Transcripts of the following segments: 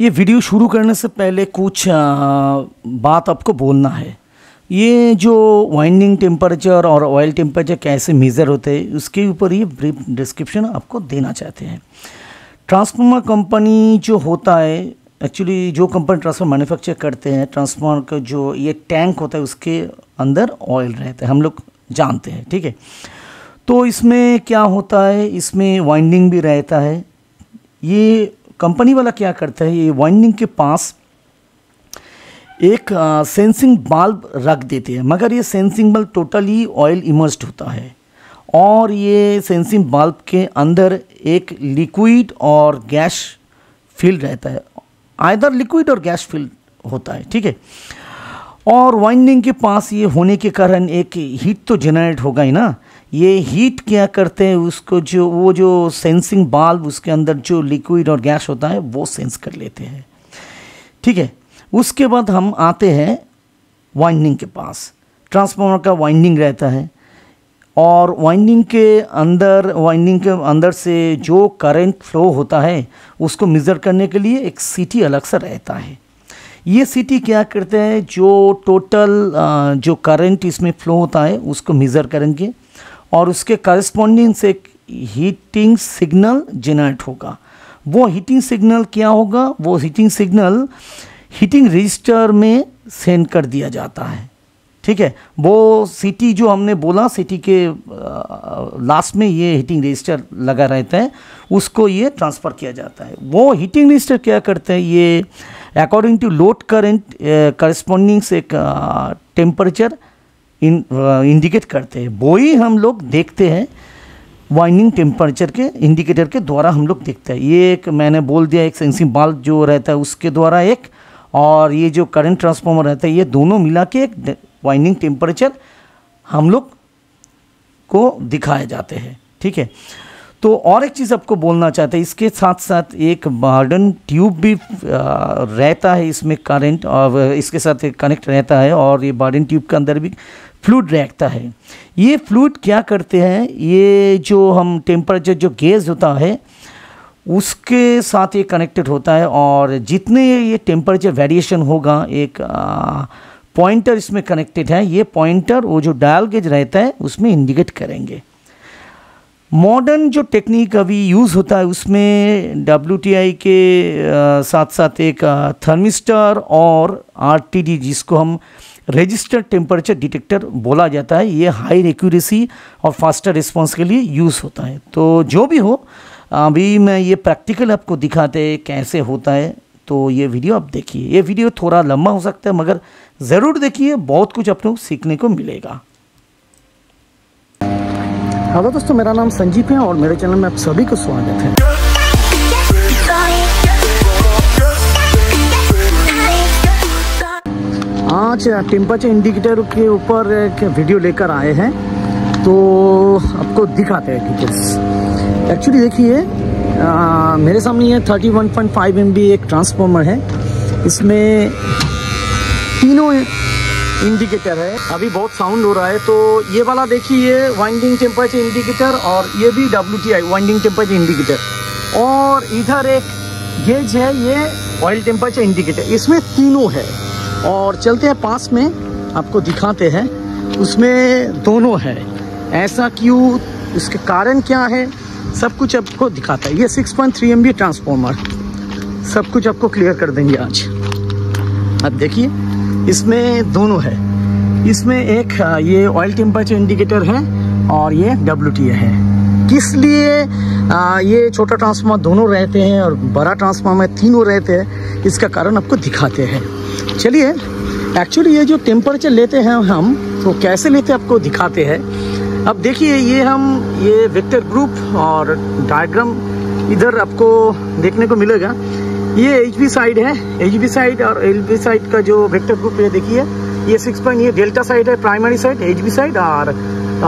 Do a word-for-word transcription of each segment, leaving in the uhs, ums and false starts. ये वीडियो शुरू करने से पहले कुछ आ, बात आपको बोलना है। ये जो वाइंडिंग टेम्परेचर और ऑयल टेम्परेचर कैसे मेज़र होते हैं उसके ऊपर ये ब्रीफ डिस्क्रिप्शन आपको देना चाहते हैं। ट्रांसफार्मर कंपनी जो होता है, एक्चुअली जो कंपनी ट्रांसफार्मर मैन्युफैक्चर करते हैं, ट्रांसफार्मर का जो ये टैंक होता है उसके अंदर ऑयल रहता है, हम लोग जानते हैं, ठीक है। तो इसमें क्या होता है, इसमें वाइंडिंग भी रहता है। ये कंपनी वाला क्या करता है, ये वाइंडिंग के पास एक आ, सेंसिंग बल्ब रख देते हैं, मगर ये sensing bulb totally oil immersed होता है और ये सेंसिंग बल्ब के अंदर एक लिक्विड और गैस फिल्ड रहता है, आइदर लिक्विड और गैस फिल्ड होता है, ठीक है। और वाइंडिंग के पास ये होने के कारण एक हीट तो जनरेट होगा ही ना। ये हीट क्या करते हैं, उसको जो वो जो सेंसिंग बल्ब उसके अंदर जो लिक्विड और गैस होता है वो सेंस कर लेते हैं, ठीक है। उसके बाद हम आते हैं वाइंडिंग के पास। ट्रांसफार्मर का वाइंडिंग रहता है और वाइंडिंग के अंदर वाइंडिंग के अंदर से जो करंट फ्लो होता है उसको मेज़र करने के लिए एक सीटी अलग से रहता है। ये सीटी क्या करते हैं, जो टोटल जो करंट इसमें फ्लो होता है उसको मेज़र करेंगे और उसके करस्पॉन्डिंग से एक हीटिंग सिग्नल जनरेट होगा। वो हीटिंग सिग्नल क्या होगा, वो हीटिंग सिग्नल हीटिंग रजिस्टर में सेंड कर दिया जाता है, ठीक है। वो सीटी जो हमने बोला, सीटी के लास्ट में ये हीटिंग रजिस्टर लगा रहता है, उसको ये ट्रांसफ़र किया जाता है। वो हीटिंग रजिस्टर क्या करते हैं, ये according to load current corresponding से एक टेम्परेचर इन इंडिकेट करते हैं। वो ही हम लोग देखते हैं वाइंडिंग टेम्परेचर के इंडिकेटर के द्वारा हम लोग देखते हैं। ये एक मैंने बोल दिया, एक सेंसिंग बल्ब जो रहता है उसके द्वारा एक, और ये जो करंट ट्रांसफार्मर रहता है, ये दोनों मिला के एक वाइंडिंग टेम्परेचर हम लोग को दिखाए जाते हैं, ठीक है। तो और एक चीज़ आपको बोलना चाहते हैं, इसके साथ साथ एक बर्डन ट्यूब भी रहता है, इसमें करंट और इसके साथ कनेक्ट रहता है और ये बर्डन ट्यूब के अंदर भी फ्लूइड रहता है। ये फ्लूइड क्या करते हैं, ये जो हम टेम्परेचर जो गेज होता है उसके साथ ये कनेक्टेड होता है और जितने ये टेम्परेचर वेरिएशन होगा, एक आ, पॉइंटर इसमें कनेक्टेड है। ये पॉइंटर वो जो डायल गेज रहता है उसमें इंडिकेट करेंगे। मॉडर्न जो टेक्निक अभी यूज़ होता है उसमें डब्ल्यू टी आई के साथ साथ एक थर्मिस्टर और आर टी डी, जिसको हम रजिस्टर्ड टेम्परेचर डिटेक्टर बोला जाता है, ये हाई एक्यूरेसी और फास्टर रिस्पांस के लिए यूज़ होता है। तो जो भी हो, अभी मैं ये प्रैक्टिकल आपको दिखाते हैं कैसे होता है, तो ये वीडियो आप देखिए। ये वीडियो थोड़ा लंबा हो सकता है मगर ज़रूर देखिए, बहुत कुछ आपको सीखने को मिलेगा। हेलो दोस्तों, मेरा नाम संजिब है और मेरे चैनल में आप सभी को स्वागत है। आज टेम्परेचर इंडिकेटर के ऊपर एक वीडियो लेकर आए हैं, तो आपको दिखाते हैं डिटेल्स। एक्चुअली देखिए, मेरे सामने ये thirty one point five M V A एक ट्रांसफार्मर है, इसमें तीनों इंडिकेटर है। अभी बहुत साउंड हो रहा है, तो ये वाला देखिए वाइंडिंग टेम्परेचर इंडिकेटर और ये भी W T I winding temperature indicator, और इधर एक गेज है, ये ऑयल टेम्परेचर इंडिकेटर। इसमें तीनों है और चलते हैं पास में, आपको दिखाते हैं उसमें दोनों है, ऐसा क्यों, इसके कारण क्या है, सब कुछ आपको दिखाता है। ये six point three M B transformer, सब कुछ आपको क्लियर कर देंगे आज। अब देखिए इसमें दोनों है, इसमें एक ये ऑयल टेम्परेचर इंडिकेटर है और ये डब्ल्यू टी आई है। किस लिए ये छोटा ट्रांसफार्मर दोनों रहते हैं और बड़ा ट्रांसफार्मर तीनों रहते हैं, इसका कारण आपको दिखाते हैं। चलिए, एक्चुअली ये जो टेम्परेचर लेते हैं हम, तो कैसे लेते हैं आपको दिखाते हैं। अब देखिए, ये हम ये वेक्टर ग्रुप और डायग्राम इधर आपको देखने को मिलेगा। ये एच वी साइड है, एच वी साइड और एल वी साइड का जो वेक्टर ग्रुप है देखिए, ये सिक्स पॉइंट ये डेल्टा साइड है, primary side H V side, और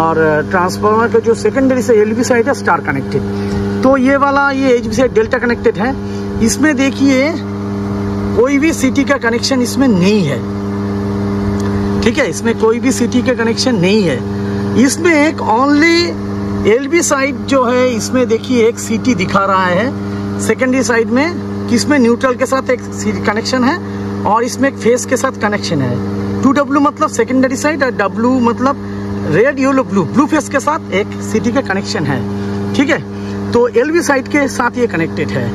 और ट्रांसफार्मर का जो सेकेंडरी से एल वी साइड है स्टार कनेक्टेड। तो ये वाला ये H V side delta connected है, इसमें देखिए कोई भी सीटी का कनेक्शन इसमें नहीं है, ठीक है, इसमें कोई भी सीटी का कनेक्शन नहीं है। इसमें एक ओनली एल वी साइड जो है, इसमें देखिए एक सीटी दिखा रहा है सेकेंडरी साइड में इसमें न्यूट्रल के साथ एक कनेक्शन है और इसमें एक फेस के साथ कनेक्शन है। टू डब्ल्यू मतलब सेकेंडरी साइड और डब्ल्यू मतलब red yellow blue, blue phase के साथ एक सीटी का कनेक्शन है। ठीक है, तो एल वी साइड के साथ ये कनेक्टेड है,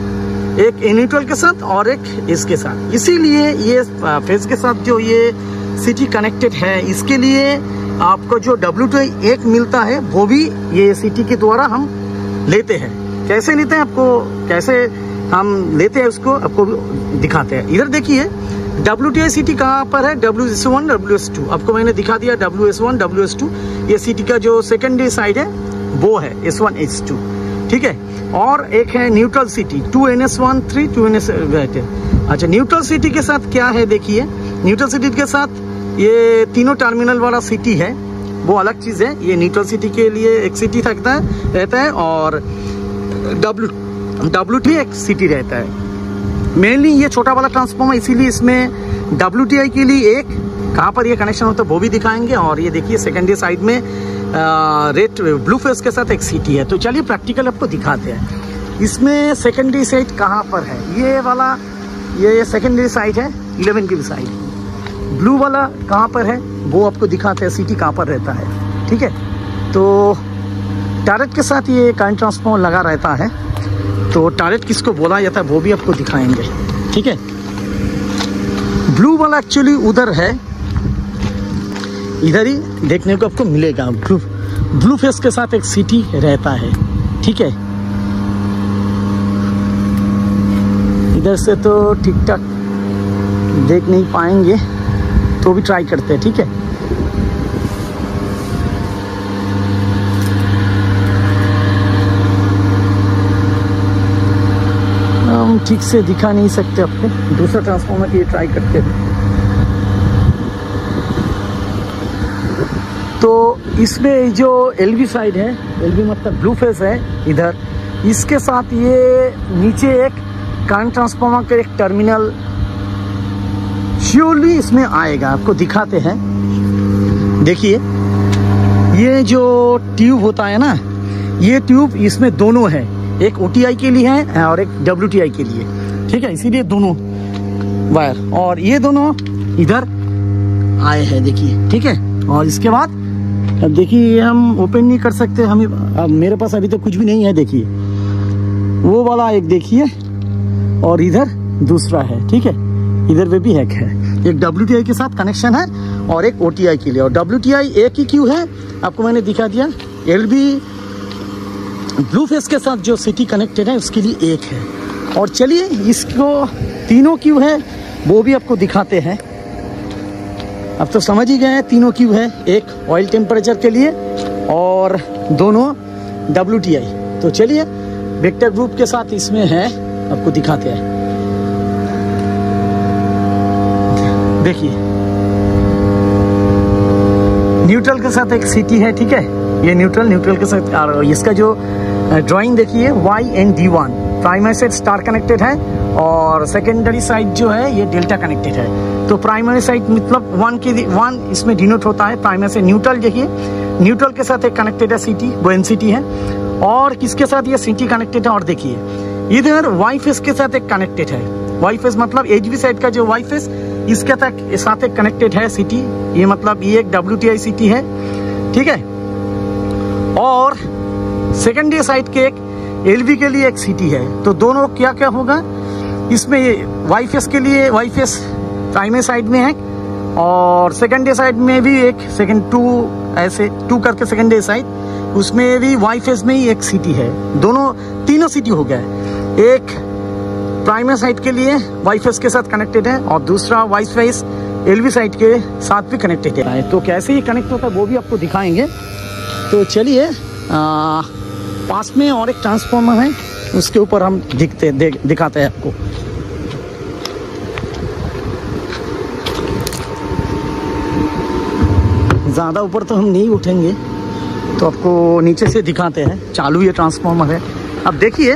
एक न्यूट्रल के साथ और एक इसके साथ। इसीलिए ये फेस के साथ जो ये सीटी कनेक्टेड है, इसके लिए आपको जो डब्ल्यू टू एक मिलता है वो भी ये सीटी के द्वारा हम लेते हैं। कैसे लेते हैं, आपको कैसे हम लेते हैं उसको आपको दिखाते हैं। इधर देखिए W T I C T कहाँ पर है, W S one W S two आपको मैंने दिखा दिया, W S one W S two ये सी टी का जो सेकेंडरी साइड है वो है एस वन एस टू। ठीक है, और एक है neutral C T two N S one three two N S. अच्छा, न्यूट्रल सी टी के साथ क्या है देखिए, न्यूट्रल सी टी के साथ ये तीनों टर्मिनल वाला सी टी है, वो अलग चीज़ है। ये न्यूट्रल सी टी के लिए एक सी टी रहता है रहता है और डब्ल्यू डब्ल्यू टी एक सी टी रहता है। मेनली ये छोटा वाला ट्रांसफार्मर, इसीलिए इसमें डब्ल्यू टी आई के लिए एक कहाँ पर ये कनेक्शन होता है वो भी दिखाएंगे। और ये देखिए सेकेंडरी साइड में रेड ब्लू फेस के साथ एक सीटी है। तो चलिए प्रैक्टिकल आपको दिखाते हैं, इसमें सेकेंडरी साइड कहाँ पर है। ये वाला ये सेकेंडरी साइड है, इलेवन की साइड। ब्लू वाला कहाँ पर है वो आपको दिखाते हैं, सीटी कहाँ पर रहता है। ठीक है, तो टारेट के साथ ये करंट ट्रांसफार्मर लगा रहता है, तो टारेट किसको बोला जाता है वो भी आपको दिखाएंगे। ठीक है, ब्लू वाला एक्चुअली उधर है, इधर ही देखने को आपको मिलेगा। ब्लू ब्लू फेस के साथ एक सीटी रहता है। ठीक है, इधर से तो ठीक ठाक देख नहीं पाएंगे, तो भी ट्राई करते हैं। ठीक है, ठीक से दिखा नहीं सकते आपको, दूसरा ट्रांसफार्मर के ट्राई करते हैं। तो इसमें जो एलवी साइड है, एलवी मतलब ब्लू फेस है इधर, इसके साथ ये नीचे एक करंट ट्रांसफार्मर का एक टर्मिनल श्योरली इसमें आएगा, आपको दिखाते हैं। देखिए ये जो ट्यूब होता है ना, ये ट्यूब इसमें दोनों है, एक ओटीआई के लिए है और एक डब्ल्यूटीआई के लिए। ठीक है, इसीलिए दोनों वायर, और ये दोनों इधर आए हैं देखिए। ठीक है, और इसके बाद अब देखिए हम ओपन नहीं कर सकते, हमें अब मेरे पास अभी तो कुछ भी नहीं है। देखिए वो वाला एक देखिए, और इधर दूसरा है। ठीक है, इधर पे भी एक है, एक डब्ल्यूटीआई के साथ कनेक्शन है और एक ओटीआई के लिए। और डब्ल्यूटीआई एक ही क्यों है आपको मैंने दिखा दिया। एलबी ब्लू फेस के साथ जो सिटी कनेक्टेड है उसके लिए एक है। और चलिए इसको तीनों क्यू है वो भी आपको दिखाते हैं। अब तो समझ ही गए हैं तीनों क्यू है, एक ऑयल टेम्परेचर के लिए और दोनों डब्ल्यूटीआई। तो चलिए वेक्टर ग्रुप के साथ इसमें है, आपको दिखाते हैं। देखिए न्यूट्रल के साथ एक सिटी है। ठीक है, ये न्यूट्रल न्यूट्रल के साथ, और इसका जो ड्राइंग देखिए Y N D one, primary side star connected है और सेकेंडरी साइड जो है ये डेल्टा कनेक्टेड है। तो प्राइमरी साइड मतलब वन के वन इसमें डिनोट होता है प्राइमरी से। न्यूट्रल देखिए न्यूट्रल के साथ एक कनेक्टेड है सिटी, वो एन सिटी है, और किसके साथ ये सिटी कनेक्टेड है। और देखिए इधर वाई फेस के साथ एक कनेक्टेड है, वाई फेस मतलब एच वी साइड का जो वाई फेस, इसके साथ एक कनेक्टेड है सिटी। ये मतलब ये एक डब्ल्यू टी आई सिटी है। ठीक है, और सेकेंडरी साइड के एक एलवी के लिए एक सीटी है। तो दोनों क्या क्या होगा इसमें, ये वाई फेस के लिए वाई फेस प्राइमरी साइड में है और सेकेंडरी साइड में भी एक सेकेंड टू ऐसे टू करके सेकेंडरी साइड, उसमें भी वाई फेस में ही एक सीटी है। दोनों तीनों सीटी हो गया, एक प्राइमरी साइड के लिए वाई फेस के साथ कनेक्टेड है और दूसरा वाई फेस एलवी साइड के साथ भी कनेक्टेड है। तो कैसे ये कनेक्ट होता है वो भी आपको दिखाएंगे। तो चलिए पास में और एक ट्रांसफार्मर है, उसके ऊपर हम दिखते दे, दिखाते हैं आपको। ज़्यादा ऊपर तो हम नहीं उठेंगे, तो आपको नीचे से दिखाते हैं। चालू ये ट्रांसफार्मर है, अब देखिए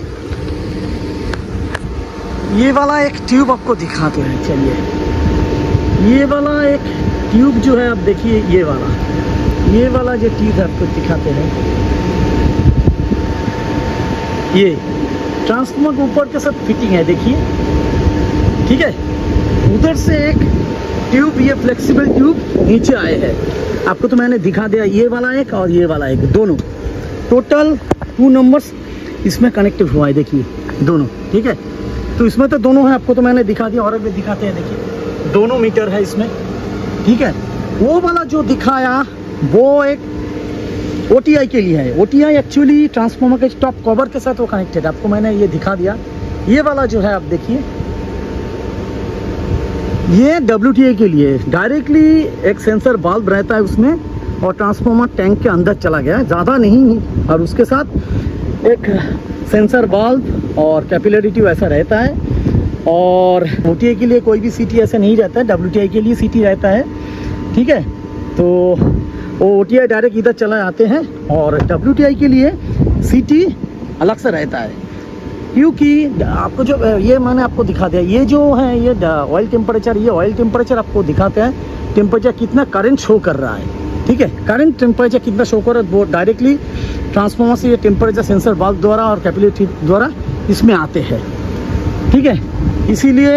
ये वाला एक ट्यूब आपको दिखाते हैं। चलिए ये वाला एक ट्यूब जो है, आप देखिए ये वाला ये वाला जो चीज़ आपको दिखाते हैं, ये ट्रांसफार्मर के ऊपर के साथ फिटिंग है, देखिए ठीक है। उधर से एक ट्यूब, ये फ्लेक्सिबल ट्यूब नीचे आए हैं, आपको तो मैंने दिखा दिया, ये वाला एक और ये वाला एक, दोनों टोटल टू नंबर्स इसमें कनेक्टिव हुआ है, देखिए दोनों ठीक है। तो इसमें तो दोनों है, आपको तो मैंने दिखा दिया, और भी दिखाते हैं देखिए, दोनों मीटर है इसमें ठीक है। वो वाला जो दिखाया वो एक ओटीआई के लिए है, ओटीआई एक्चुअली ट्रांसफार्मर के टॉप कवर के साथ वो कनेक्टेड है, आपको मैंने ये दिखा दिया। ये वाला जो है आप देखिए, ये डब्ल्यूटीआई के लिए डायरेक्टली एक सेंसर बल्ब रहता है उसमें, और ट्रांसफार्मर टैंक के अंदर चला गया है, ज़्यादा नहीं, और उसके साथ एक सेंसर बल्ब और कैपिलरी ट्यूब ऐसा रहता है। और ओटीआई के लिए कोई भी सीटी ऐसा नहीं रहता है, डब्ल्यूटीआई के लिए सीटी रहता है ठीक है। तो वो ओटीआई डायरेक्ट इधर चला जाते हैं, और डब्ल्यूटीआई के लिए सीटी अलग से रहता है, क्योंकि आपको जो ये मैंने आपको दिखा दिया, ये जो है ये ऑयल टेम्परेचर, ये ऑयल टेम्परेचर आपको दिखाते हैं, टेम्परेचर कितना करंट शो कर रहा है ठीक है। करंट टेम्परेचर कितना शो कर रहा है वो डायरेक्टली ट्रांसफार्मर से ये टेम्परेचर सेंसर बल्ब द्वारा और कैपिलरी द्वारा इसमें आते हैं ठीक है। इसीलिए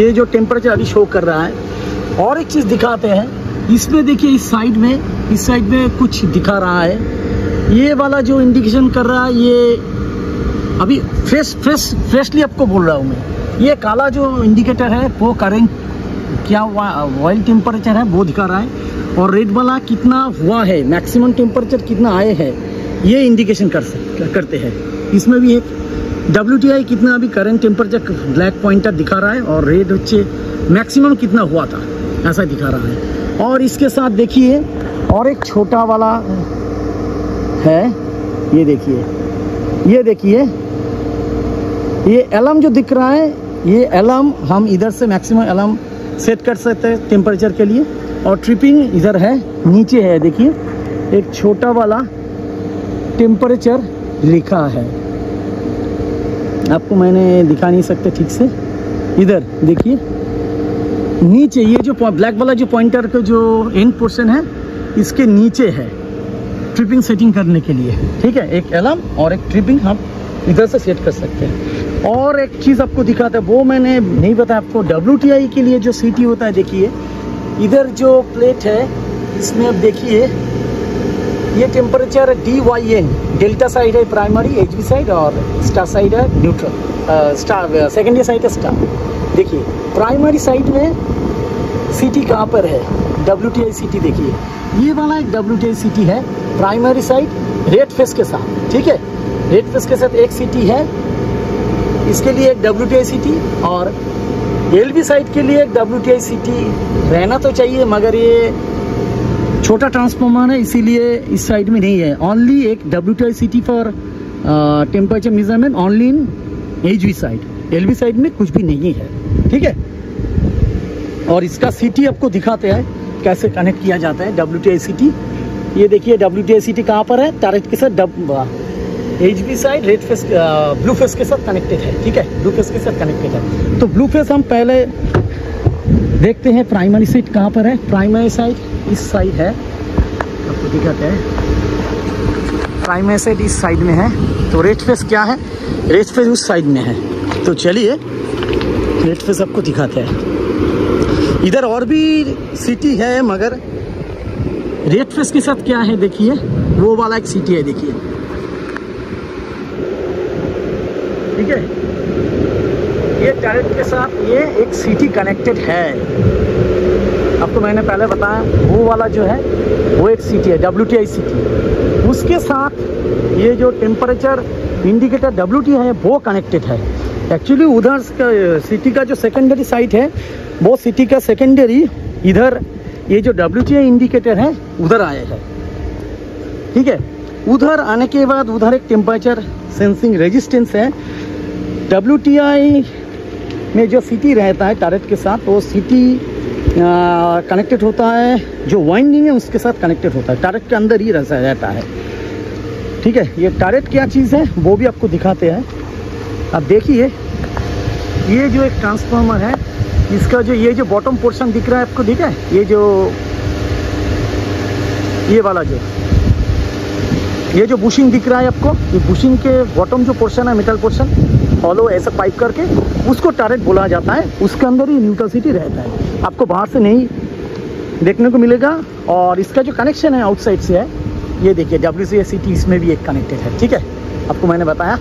ये जो टेम्परेचर अभी शो कर रहा है। और एक चीज़ दिखाते हैं इसमें, देखिए इस साइड में, इस साइड में कुछ दिखा रहा है, ये वाला जो इंडिकेशन कर रहा है ये अभी फ्रेश फ्रेश फ्रेशली आपको बोल रहा हूँ मैं, ये काला जो इंडिकेटर है वो करंट क्या ऑयल टेम्परेचर है वो दिखा रहा है, और रेड वाला कितना हुआ है, मैक्सिमम टेम्परेचर कितना आए है ये इंडिकेशन कर करते हैं। इसमें भी एक डब्ल्यू टी आई कितना अभी करंट टेम्परेचर ब्लैक पॉइंटर दिखा रहा है, और रेड होचे मैक्सिमम कितना हुआ था ऐसा दिखा रहा है। और इसके साथ देखिए और एक छोटा वाला है, ये देखिए, ये देखिए ये अलार्म जो दिख रहा है, ये अलार्म हम इधर से मैक्सिमम अलार्म सेट कर सकते हैं टेम्परेचर के लिए। और ट्रिपिंग इधर है, नीचे है देखिए एक छोटा वाला टेम्परेचर लिखा है, आपको मैंने दिखा नहीं सकते ठीक से, इधर देखिए नीचे ये जो ब्लैक वाला जो पॉइंटर का जो एंड पोर्शन है इसके नीचे है, ट्रिपिंग सेटिंग करने के लिए ठीक है। एक अलार्म और एक ट्रिपिंग हम इधर से सेट कर सकते हैं। और एक चीज़ आपको दिखाता है वो मैंने नहीं बताया आपको, डब्ल्यूटीआई के लिए जो सीटी होता है, देखिए इधर जो प्लेट है इसमें आप देखिए ये temperature D Y N, delta side है प्राइमरी एचवी साइड, और स्टार साइड है न्यूट्रल, स्टार सेकेंडरी साइड है स्टार। देखिए प्राइमरी साइड में सीटी कहाँ पर है, डब्ल्यू टी आई सीटी देखिए, ये वाला एक डब्ल्यू टी आई सीटी है प्राइमरी साइड रेड फेस के साथ ठीक है। रेड फेस के साथ एक सीटी है, इसके लिए एक डब्ल्यू टी आई सीटी, और एल वी साइड के लिए एक डब्ल्यू टी आई सीटी रहना तो चाहिए, मगर ये छोटा ट्रांसफार्मर है इसीलिए इस साइड में नहीं है। ओनली एक W T I CT for temperature measurement only in H V side, L V side में कुछ भी नहीं है ठीक है। और इसका सीटी आपको दिखाते हैं कैसे कनेक्ट किया जाता है डब्ल्यू टी आई सीटी, ये देखिए डब्ल्यू टी आई सीटी कहाँ पर है, टारगेट के साथ H V side red phase blue phase के साथ कनेक्टेड है ठीक है, ब्लू फेस के साथ कनेक्टेड है। तो ब्लू फेस हम पहले देखते हैं, प्राइमरी साइड कहाँ पर है, प्राइमरी साइड इस साइड है, आपको दिखाते हैं प्राइमरी साइड इस साइड में है। तो रेड फेस क्या है, रेड फेस उस साइड में है, तो चलिए रेड फेस आपको दिखाते हैं। इधर और भी सीटी है मगर रेड फेस के साथ क्या है देखिए, वो वाला एक सीटी है देखिए ठीक है। ये टैरेट के साथ ये एक सीटी कनेक्टेड है, आपको मैंने पहले बताया वो वाला जो है वो एक सीटी है डब्ल्यू टी आई सीटी, उसके साथ ये जो टेम्परेचर इंडिकेटर डब्ल्यू टी है वो कनेक्टेड है। एक्चुअली उधर का सीटी का जो सेकेंडरी साइट है वो सीटी का सेकेंडरी इधर ये जो डब्ल्यू टी आई इंडिकेटर है उधर आए हैं ठीक है। उधर आने के बाद उधर एक टेम्परेचर सेंसिंग रेजिस्टेंस है, डब्ल्यू टी आई में जो सीटी रहता है टारगेट के साथ वो सीटी कनेक्टेड होता है, जो वाइंडिंग है उसके साथ कनेक्टेड होता है, टारगेट के अंदर ही रहता है ठीक है। ये टारगेट क्या चीज़ है वो भी आपको दिखाते हैं। अब देखिए ये जो एक ट्रांसफार्मर है इसका जो ये जो बॉटम पोर्शन दिख रहा है आपको ठीक है, ये जो ये वाला जो ये जो बुशिंग दिख रहा है आपको, ये बुशिंग के बॉटम जो पोर्शन है, मेटल पोर्शन हॉलो ऐसा पाइप करके उसको टारेट बोला जाता है, उसके अंदर ही न्यूट्रसिटी रहता है, आपको बाहर से नहीं देखने को मिलेगा। और इसका जो कनेक्शन है आउटसाइड से है, ये देखिए डब्ल्यू सी ए सी टी इसमें भी एक कनेक्टेड है। ठीक है, आपको मैंने बताया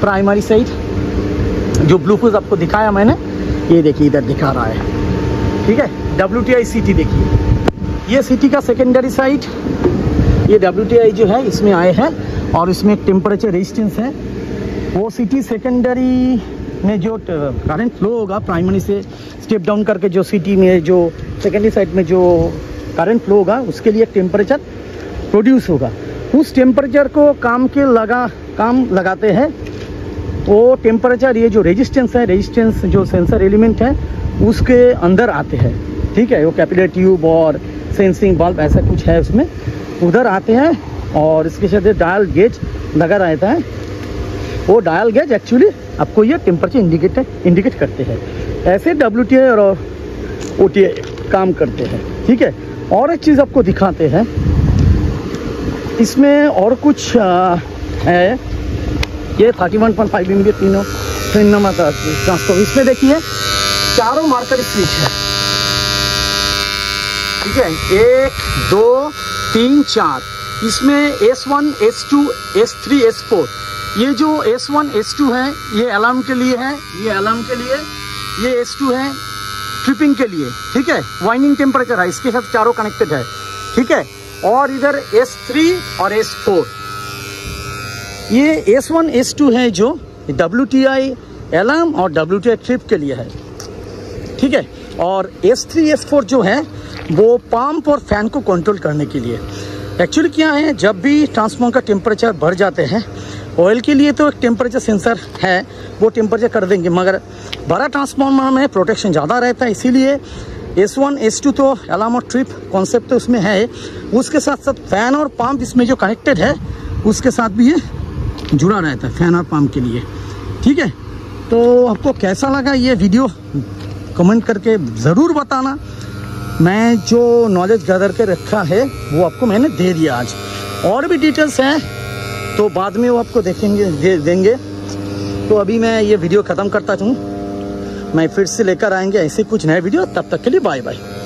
प्राइमरी साइड जो ब्लूटूथ आपको दिखाया मैंने, ये देखिए इधर दिखा रहा है। ठीक है, W T I C T देखिए, ये सी टी का सेकेंडरी साइड, ये डब्ल्यू टी आई जो है इसमें आए हैं, और इसमें एक टेम्परेचर रेजिस्टेंस है। वो सी टी सेकेंडरी में जो करंट फ्लो होगा प्राइमरी से स्टेप डाउन करके, जो सी टी में जो सेकेंडरी साइड में जो करंट फ्लो होगा उसके लिए एक टेम्परेचर प्रोड्यूस होगा। उस टेम्परेचर को काम के लगा काम लगाते हैं। वो टेम्परेचर ये जो रेजिस्टेंस है, रेजिस्टेंस जो सेंसर एलिमेंट है उसके अंदर आते हैं। ठीक है, वो कैपिलर ट्यूब और सेंसिंग बल्ब ऐसा कुछ है उसमें, उधर आते हैं। और इसके साथ डायल गेज लगा रहता है, वो डायल गेज एक्चुअली आपको ये टेम्परेचर इंडिकेटर इंडिकेट करते हैं। ऐसे डब्ल्यू टी आई और ओ टी आई काम करते हैं। ठीक है, और एक चीज़ आपको दिखाते हैं इसमें, और कुछ आ, है ये इकतीस पॉइंट पाँच एमवीए तीनों तीन नंबर ट्रांसफॉर्मर। इसमें देखिए चारों मार्कर स्विच है। ठीक है, एक दो तीन चार, इसमें S one S two S three S four, ये जो एस वन एस टू है ये अलार्म के लिए है, ये अलार्म के लिए, ये एस टू है ट्रिपिंग के लिए। ठीक है, वाइंडिंग टेम्परेचर है, इसके साथ चारों कनेक्टेड है। ठीक है, और इधर एस थ्री और एस फोर, ये एस वन एस टू है जो डब्ल्यू टी आई अलार्म और डब्ल्यू टी आई ट्रिप के लिए है। ठीक है, और एस थ्री एस फोर जो है वो पंप और फैन को कंट्रोल करने के लिए। एक्चुअली क्या है, जब भी ट्रांसफॉर्मर का टेम्परेचर बढ़ जाते हैं, ऑयल के लिए तो एक टेम्परेचर सेंसर है वो टेम्परेचर कर देंगे, मगर बड़ा ट्रांसफॉर्मर में प्रोटेक्शन ज़्यादा रहता है, इसीलिए एस वन एस टू तो अलार्म और ट्रिप कॉन्सेप्ट तो उसमें है, उसके साथ साथ फैन और पंप इसमें जो कनेक्टेड है उसके साथ भी ये जुड़ा रहता है, फैन और पंप के लिए। ठीक है, तो आपको कैसा लगा ये वीडियो कमेंट करके ज़रूर बताना। मैं जो नॉलेज गदर के रखा है वो आपको मैंने दे दिया आज, और भी डिटेल्स हैं तो बाद में वो आपको देखेंगे दे देंगे। तो अभी मैं ये वीडियो ख़त्म करता हूँ, मैं फिर से लेकर आएंगे ऐसे कुछ नए वीडियो। तब तक के लिए बाय बाय।